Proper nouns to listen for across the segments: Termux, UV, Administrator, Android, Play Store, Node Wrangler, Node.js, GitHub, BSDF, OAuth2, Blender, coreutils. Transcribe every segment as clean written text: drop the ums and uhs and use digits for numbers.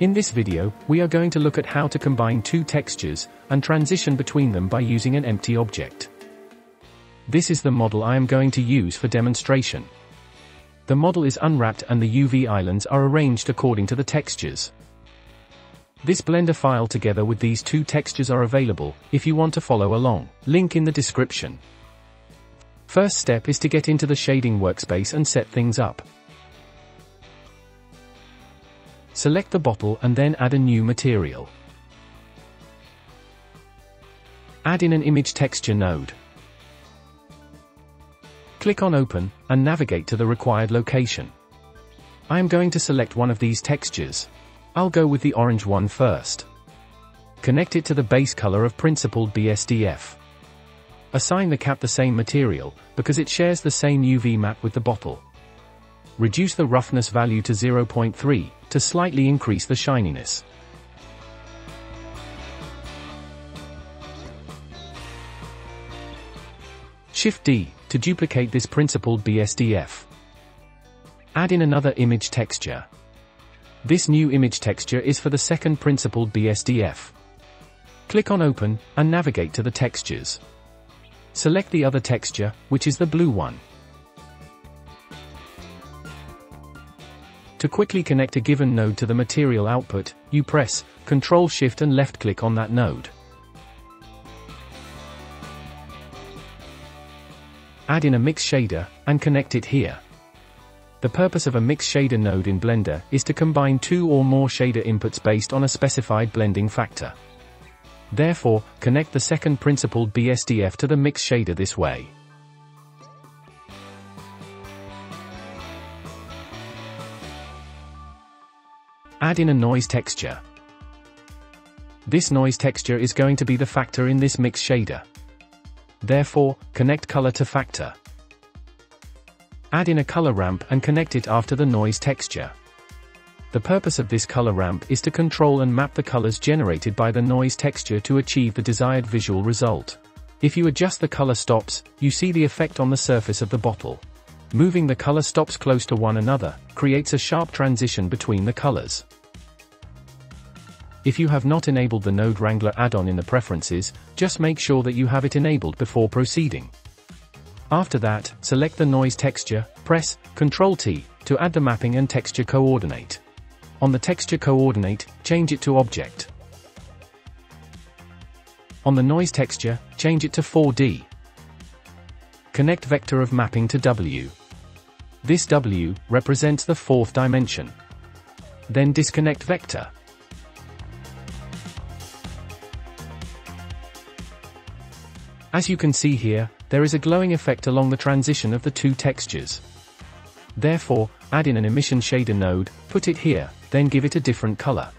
In this video, we are going to look at how to combine two textures and transition between them by using an empty object. This is the model I am going to use for demonstration. The model is unwrapped and the UV islands are arranged according to the textures. This Blender file together with these two textures are available if you want to follow along. Link in the description. First step is to get into the shading workspace and set things up. Select the bottle and then add a new material. Add in an image texture node. Click on Open, and navigate to the required location. I am going to select one of these textures. I'll go with the orange one first. Connect it to the base color of principled BSDF. Assign the cap the same material, because it shares the same UV map with the bottle. Reduce the roughness value to 0.3, to slightly increase the shininess. Shift-D, to duplicate this principled BSDF. Add in another image texture. This new image texture is for the second principled BSDF. Click on Open, and navigate to the textures. Select the other texture, which is the blue one. To quickly connect a given node to the material output, you press Ctrl-Shift and left-click on that node. Add in a mix shader, and connect it here. The purpose of a mix shader node in Blender is to combine two or more shader inputs based on a specified blending factor. Therefore, connect the second principled BSDF to the mix shader this way. Add in a noise texture. This noise texture is going to be the factor in this mix shader. Therefore, connect color to factor. Add in a color ramp and connect it after the noise texture. The purpose of this color ramp is to control and map the colors generated by the noise texture to achieve the desired visual result. If you adjust the color stops, you see the effect on the surface of the bottle. Moving the color stops close to one another creates a sharp transition between the colors. If you have not enabled the Node Wrangler add-on in the preferences, just make sure that you have it enabled before proceeding. After that, select the noise texture, press Ctrl-T to add the mapping and texture coordinate. On the texture coordinate, change it to Object. On the noise texture, change it to 4D. Connect vector of mapping to W. This W represents the fourth dimension. Then disconnect vector. As you can see here, there is a glowing effect along the transition of the two textures. Therefore, add in an emission shader node, put it here, then give it a different color.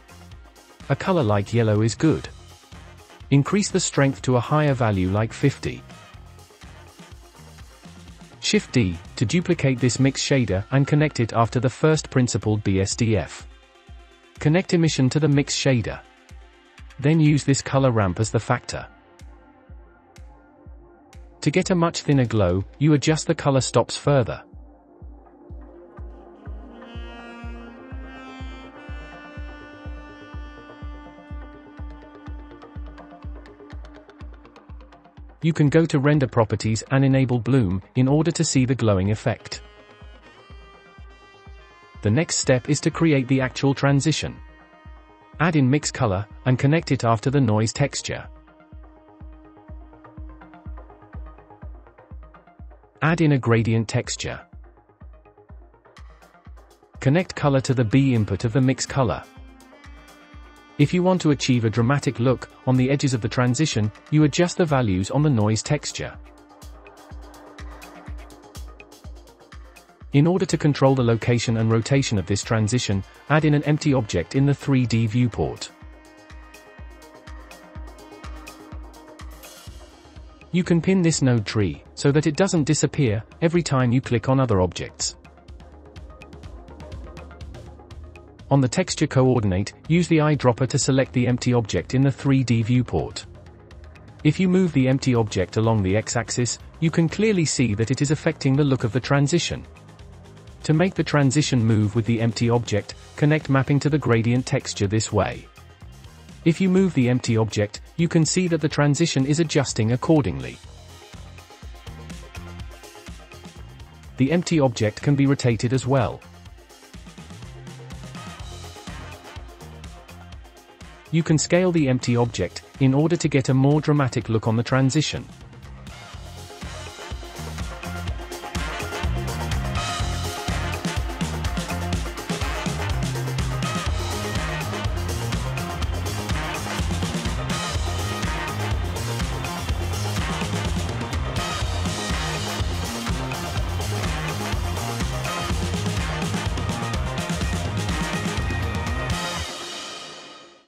A color like yellow is good. Increase the strength to a higher value like 50. Shift-D, to duplicate this mix shader and connect it after the first principled BSDF. Connect emission to the mix shader. Then use this color ramp as the factor. To get a much thinner glow, you adjust the color stops further. You can go to Render Properties and enable Bloom in order to see the glowing effect. The next step is to create the actual transition. Add in Mix Color and connect it after the noise texture. Add in a gradient texture. Connect color to the B input of the mix color. If you want to achieve a dramatic look on the edges of the transition, you adjust the values on the noise texture. In order to control the location and rotation of this transition, add in an empty object in the 3D viewport. You can pin this node tree, so that it doesn't disappear every time you click on other objects. On the texture coordinate, use the eyedropper to select the empty object in the 3D viewport. If you move the empty object along the x-axis, you can clearly see that it is affecting the look of the transition. To make the transition move with the empty object, connect mapping to the gradient texture this way. If you move the empty object, you can see that the transition is adjusting accordingly. The empty object can be rotated as well. You can scale the empty object in order to get a more dramatic look on the transition.